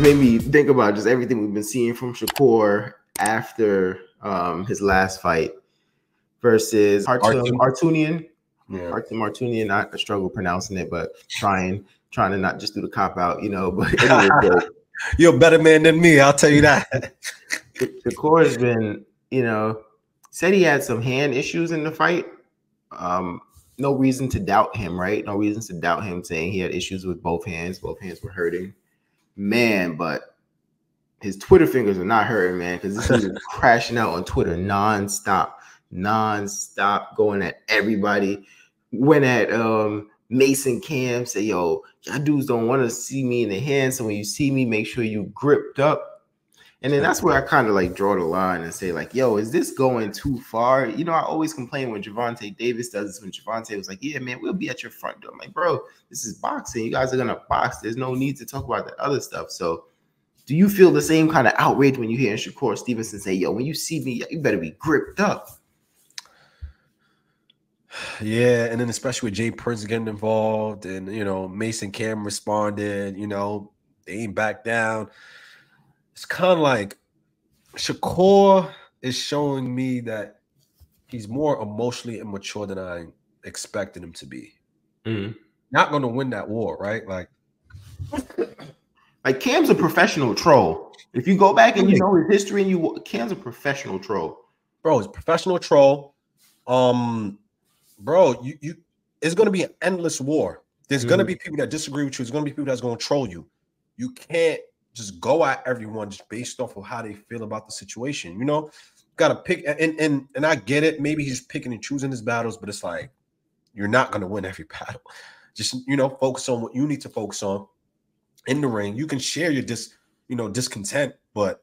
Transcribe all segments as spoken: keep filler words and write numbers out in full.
just made me think about just everything we've been seeing from Shakur after um, his last fight versus Hartunyan. Hartunyan. Yeah. Hartunyan, I struggle pronouncing it, but trying, trying to not just do the cop out, you know. But anyway, you're a better man than me, I'll tell you that. Shakur has been, you know, said he had some hand issues in the fight. Um, no reason to doubt him, right? No reasons to doubt him, saying he had issues with both hands. Both hands were hurting. Man, but his Twitter fingers are not hurting, man, because this dude is crashing out on Twitter nonstop, nonstop, going at everybody. Went at um, Mason Cam, say, yo, y'all dudes don't want to see me in the hand, so when you see me, make sure you gripped up. And then that's where I kind of like draw the line and say, like, yo, is this going too far? You know, I always complain when Gervonta Davis does this, when Gervonta was like, yeah, man, we'll be at your front door. I'm like, bro, this is boxing. You guys are going to box. There's no need to talk about that other stuff. So do you feel the same kind of outrage when you hear Shakur Stevenson say, yo, when you see me, you better be gripped up? Yeah, and then especially with Jay Prince getting involved and, you know, Mason Cam responded, you know, they ain't back down. It's kind of like Shakur is showing me that he's more emotionally immature than I expected him to be. Mm-hmm. Not going to win that war, right? Like, like Cam's a professional troll. If you go back and you know his history, and you Cam's a professional troll, bro. He's a professional troll. Um, bro, you you it's going to be an endless war. There's mm-hmm. going to be people that disagree with you. There's going to be people that's going to troll you. You can't just go at everyone just based off of how they feel about the situation. You know, got to pick, and and and I get it. Maybe he's picking and choosing his battles, but it's like you're not going to win every battle. Just, you know, focus on what you need to focus on in the ring. You can share your dis, you know, discontent, but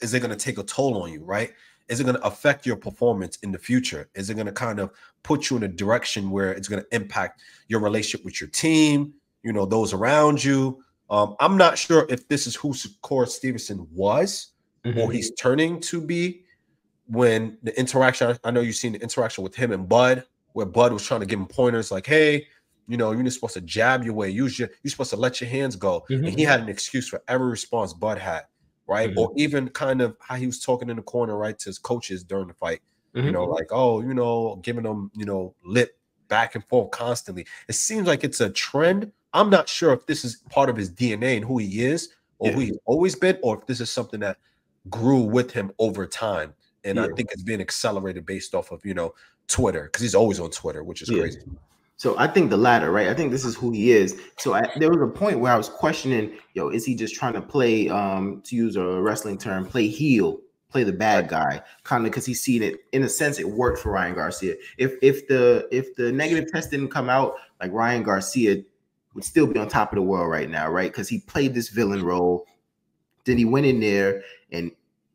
is it going to take a toll on you, right? Is it going to affect your performance in the future? Is it going to kind of put you in a direction where it's going to impact your relationship with your team, you know, those around you? Um, I'm not sure if this is who Shakur Stevenson was mm-hmm. or he's turning to be when the interaction, I know you've seen the interaction with him and Bud, where Bud was trying to give him pointers like, hey, you know, you're just supposed to jab your way. Use your, you're supposed to let your hands go. Mm-hmm. And he had an excuse for every response Bud had, right? Mm-hmm. Or even kind of how he was talking in the corner, right, to his coaches during the fight. Mm-hmm. You know, like, oh, you know, giving them, you know, lip back and forth constantly. It seems like it's a trend. I'm not sure if this is part of his D N A and who he is or yeah. who he's always been, or if this is something that grew with him over time. And yeah. I think it's being accelerated based off of, you know, Twitter, because he's always on Twitter, which is yeah. crazy. So I think the latter, right? I think this is who he is. So I, there was a point where I was questioning, yo, is he just trying to play, um, to use a wrestling term, play heel, play the bad guy, kind of, because he's seen it. In a sense, it worked for Ryan Garcia. If, if, the, if the negative test didn't come out, like Ryan Garcia would still be on top of the world right now, right? Because he played this villain role. Then he went in there and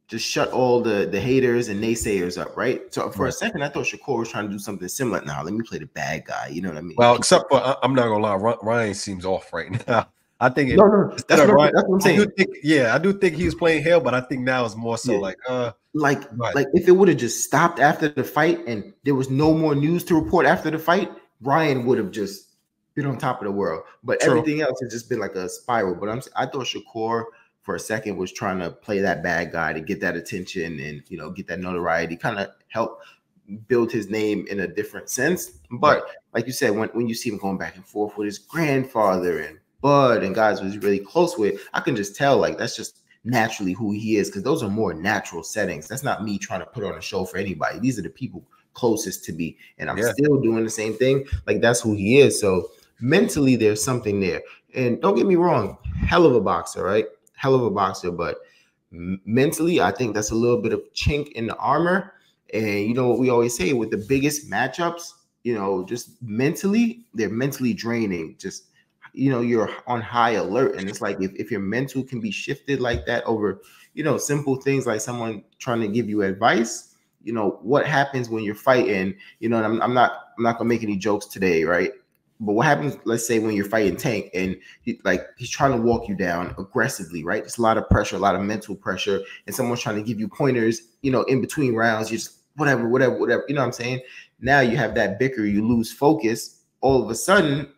just shut all the, the haters and naysayers up, right? So for right. a second, I thought Shakur was trying to do something similar. Now, nah, let me play the bad guy. You know what I mean? Well, except for, I'm not going to lie, Ryan seems off right now. I think it, no, no, that's, what, Ryan, that's what I'm saying. I do think, yeah, I do think he was playing hell, but I think now it's more so yeah. like, uh, like, right. like if it would have just stopped after the fight and there was no more news to report after the fight, Ryan would have just been on top of the world, but True. everything else has just been like a spiral. But I'm, I thought Shakur for a second was trying to play that bad guy to get that attention and, you know, get that notoriety, kind of help build his name in a different sense. But right. like you said, when, when you see him going back and forth with his grandfather and Bud and guys who he's really close with, I can just tell like that's just naturally who he is, because those are more natural settings. That's not me trying to put on a show for anybody. These are the people closest to me, and I'm yeah. still doing the same thing. Like that's who he is. So mentally, there's something there. And don't get me wrong, hell of a boxer, right? Hell of a boxer. But mentally, I think that's a little bit of chink in the armor. And you know what we always say with the biggest matchups, you know, just mentally, they're mentally draining. Just, you know, you're on high alert. And it's like if, if your mental can be shifted like that over, you know, simple things like someone trying to give you advice. You know, what happens when you're fighting, you know, and I'm, I'm not I'm not going to make any jokes today, right? But what happens, let's say, when you're fighting Tank and he, like he's trying to walk you down aggressively, right? It's a lot of pressure, a lot of mental pressure, and someone's trying to give you pointers, you know, in between rounds. You just whatever, whatever, whatever. You know what I'm saying? Now you have that bicker, you lose focus. All of a sudden,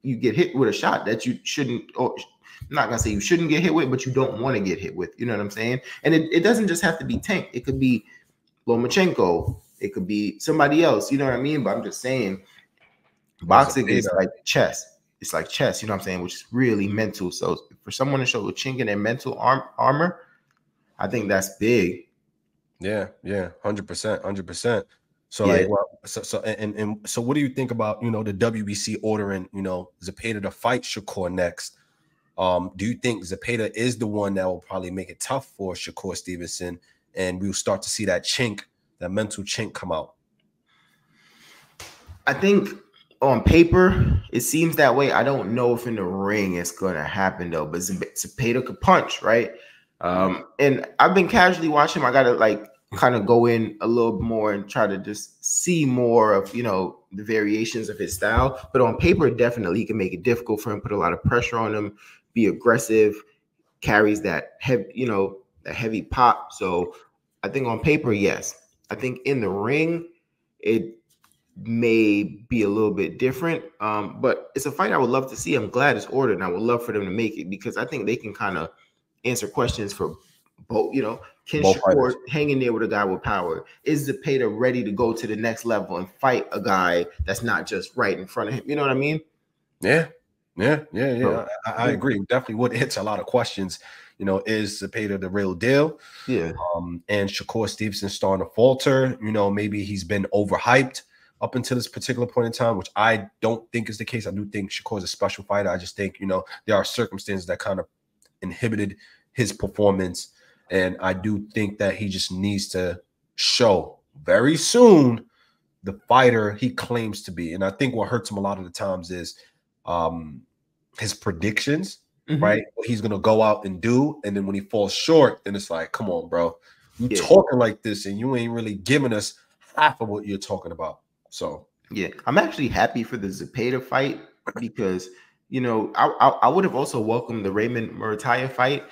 you get hit with a shot that you shouldn't, or I'm not going to say you shouldn't get hit with, but you don't want to get hit with. You know what I'm saying? And it, it doesn't just have to be Tank. It could be Lomachenko. It could be somebody else. You know what I mean? But I'm just saying boxing is like chess. It's like chess, you know what I'm saying, which is really mental. So for someone to show a chink in their mental arm, armor, I think that's big. Yeah, yeah, one hundred percent, one hundred percent. So, yeah. like, well, so, so, and, and so, what do you think about, you know, the W B C ordering, you know, Zepeda to fight Shakur next? Um, do you think Zepeda is the one that will probably make it tough for Shakur Stevenson, and we'll start to see that chink, that mental chink come out? I think on paper it seems that way. I don't know if in the ring it's going to happen though. But Zepeda could punch, right? Um, and I've been casually watching him. I got to like kind of go in a little more and try to just see more of, you know, the variations of his style. But on paper, definitely he can make it difficult for him, put a lot of pressure on him, be aggressive, carries that heavy, you know, that heavy pop. So I think on paper, yes. I think in the ring, it may be a little bit different. Um, but it's a fight I would love to see. I'm glad it's ordered, and I would love for them to make it because I think they can kind of answer questions for both, you know. Can Shakur hang in there with a guy with power? Is Zepeda ready to go to the next level and fight a guy that's not just right in front of him? You know what I mean? Yeah, yeah, yeah, yeah. So, I, I agree. Definitely would answer a lot of questions. You know, is Zepeda the real deal? Yeah. Um, and Shakur Stevenson starting to falter. You know, maybe he's been overhyped up until this particular point in time, which I don't think is the case. I do think Shakur is a special fighter. I just think, you know, there are circumstances that kind of inhibited his performance. And I do think that he just needs to show very soon the fighter he claims to be. And I think what hurts him a lot of the times is um, his predictions, mm-hmm. right? What he's going to go out and do. And then when he falls short, then it's like, come on, bro. You yeah. talking like this and you ain't really giving us half of what you're talking about. So, yeah, I'm actually happy for the Zepeda fight because, you know, I, I, I would have also welcomed the Raymond Murataya fight.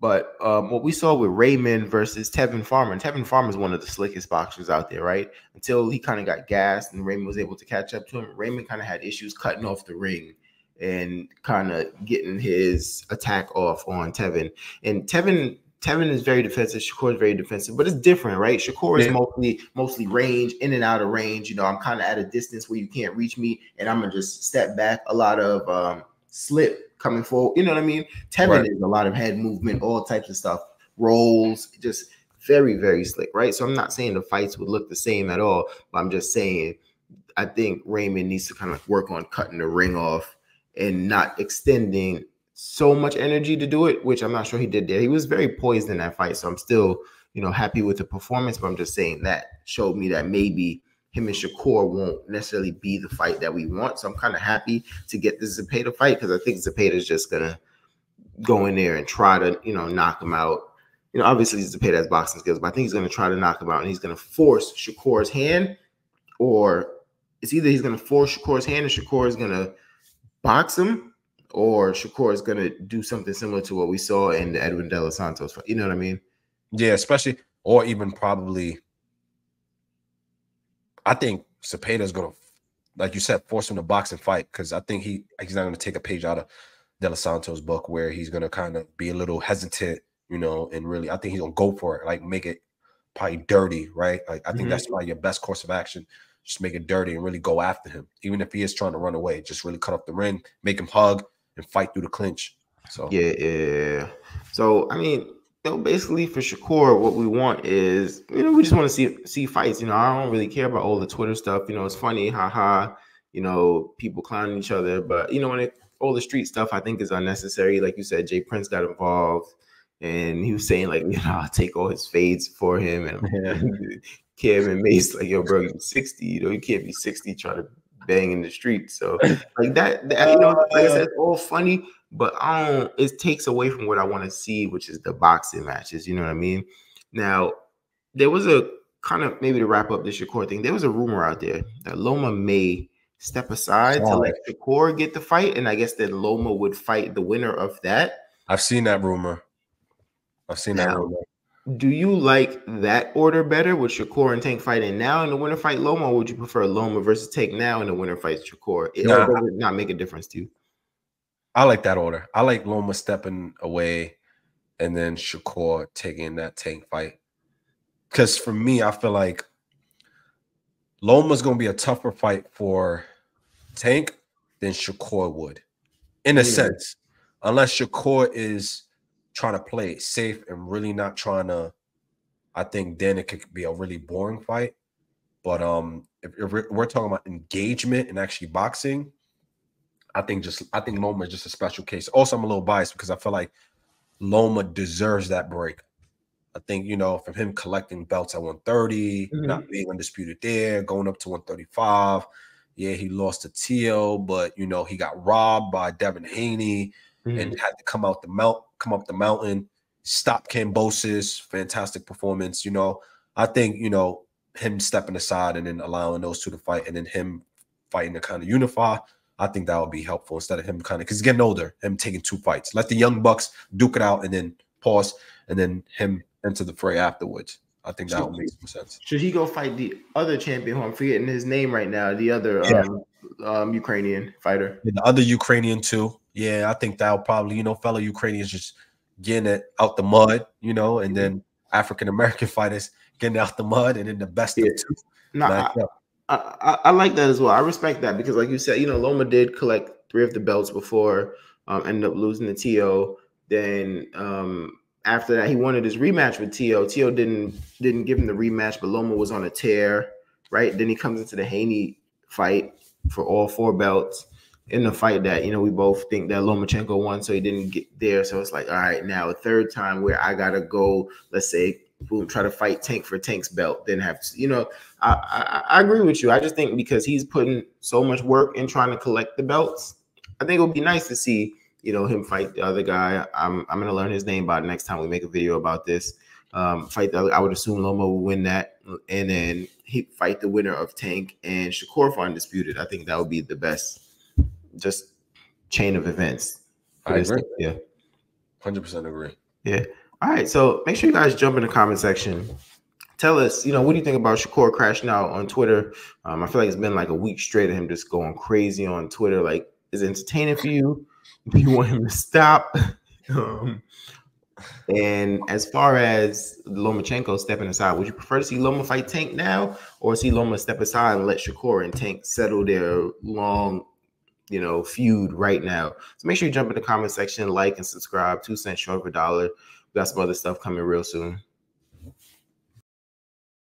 But um, what we saw with Raymond versus Tevin Farmer, and Tevin Farmer is one of the slickest boxers out there, right? Until he kind of got gassed and Raymond was able to catch up to him. Raymond kind of had issues cutting off the ring and kind of getting his attack off on Tevin. And Tevin Tevin is very defensive. Shakur is very defensive, but it's different, right? Shakur is yeah. mostly mostly range, in and out of range. You know, I'm kind of at a distance where you can't reach me, and I'm going to just step back. A lot of um, slip. Coming forward, you know what I mean? Tevin right. is a lot of head movement, all types of stuff, rolls, just very, very slick, right? So I'm not saying the fights would look the same at all, but I'm just saying I think Raymond needs to kind of work on cutting the ring off and not extending so much energy to do it, which I'm not sure he did there. He was very poised in that fight, so I'm still, you know, happy with the performance, but I'm just saying that showed me that maybe him and Shakur won't necessarily be the fight that we want. So I'm kind of happy to get this Zepeda fight because I think Zepeda is just going to go in there and try to, you know, knock him out. You know, obviously Zepeda has boxing skills, but I think he's going to try to knock him out and he's going to force Shakur's hand, or it's either he's going to force Shakur's hand and Shakur is going to box him, or Shakur is going to do something similar to what we saw in the Edwin Delos Santos fight. You know what I mean? Yeah, especially, or even probably... I think Zepeda is going to, like you said, force him to box and fight because I think he he's not going to take a page out of De Los Santos' book where he's going to kind of be a little hesitant, you know, and really I think he's going to go for it, like make it probably dirty, right? Like I think mm-hmm. that's probably your best course of action. Just make it dirty and really go after him. Even if he is trying to run away, just really cut off the ring, make him hug and fight through the clinch. So yeah, yeah. So, I mean, so basically for Shakur, what we want is, you know, we just want to see see fights. You know, I don't really care about all the Twitter stuff. You know, it's funny, haha. You know, people clowning each other, but you know, when it, all the street stuff, I think is unnecessary. Like you said, Jay Prince got involved, and he was saying like, you know, I'll take all his fades for him, and Kim and Mace like, yo, bro, you're sixty. You know, you can't be sixty trying to bang in the street. So like that, that, you know, like I said, it's all funny. But I don't, it takes away from what I want to see, which is the boxing matches. You know what I mean? Now, there was a kind of, maybe to wrap up this Shakur thing, there was a rumor out there that Loma may step aside oh. to let Shakur get the fight. And I guess that Loma would fight the winner of that. I've seen that rumor. I've seen now, that rumor. Do you like that order better with Shakur and Tank fighting now in the winner fight Loma? Or would you prefer Loma versus Tank now in the winner fight Shakur? It nah. does it not make a difference to you? I like that order. I like Loma stepping away and then Shakur taking that Tank fight. Because for me, I feel like Loma's going to be a tougher fight for Tank than Shakur would, in a yeah. sense. Unless Shakur is trying to play it safe and really not trying to, I think then it could be a really boring fight. But um, if, if we're talking about engagement and actually boxing, I think just I think Loma is just a special case. Also, I'm a little biased because I feel like Loma deserves that break. I think, you know, from him collecting belts at one thirty, mm-hmm. not being undisputed there, going up to one thirty-five. Yeah, he lost to Teo, but you know, he got robbed by Devin Haney mm-hmm. and had to come out the mount, come up the mountain, stop Cambosis, fantastic performance. You know, I think, you know, him stepping aside and then allowing those two to fight and then him fighting to kind of unify, I think that would be helpful instead of him kind of, because he's getting older, him taking two fights. Let the young bucks duke it out and then pause and then him into the fray afterwards. I think that should, would make some sense. Should he go fight the other champion, who I'm forgetting his name right now, the other yeah. um, um, Ukrainian fighter? The other Ukrainian too. Yeah, I think that'll probably, you know, fellow Ukrainians just getting it out the mud, you know, and then African-American fighters getting out the mud and then the best yeah. of two. Nah, I, I, I like that as well. I respect that because, like you said, you know, Loma did collect three of the belts before, um, ended up losing to Teo. Then um, after that, he wanted his rematch with Teo. Teo didn't didn't give him the rematch, but Loma was on a tear, right? Then he comes into the Haney fight for all four belts in the fight that, you know, we both think that Lomachenko won, so he didn't get there. So it's like, all right, now a third time where I got to go, let's say, boom, try to fight Tank for Tank's belt, then have to, you know, I, I I agree with you. I just think because he's putting so much work in trying to collect the belts, I think it would be nice to see, you know, him fight the other guy. I'm I'm gonna learn his name by the next time we make a video about this. Um, fight the other, I would assume Loma will win that, and then he fight the winner of Tank and Shakur for undisputed. I think that would be the best, just chain of events. I agree. Yeah, hundred percent agree. Yeah. All right, so make sure you guys jump in the comment section. Tell us, you know, what do you think about Shakur crashing out on Twitter? Um, I feel like it's been like a week straight of him just going crazy on Twitter. Like, is it entertaining for you? Do you want him to stop? Um, and as far as Lomachenko stepping aside, would you prefer to see Loma fight Tank now or see Loma step aside and let Shakur and Tank settle their long, you know, feud right now? So make sure you jump in the comment section, like and subscribe. Two cents short of a dollar. Got some other stuff coming real soon.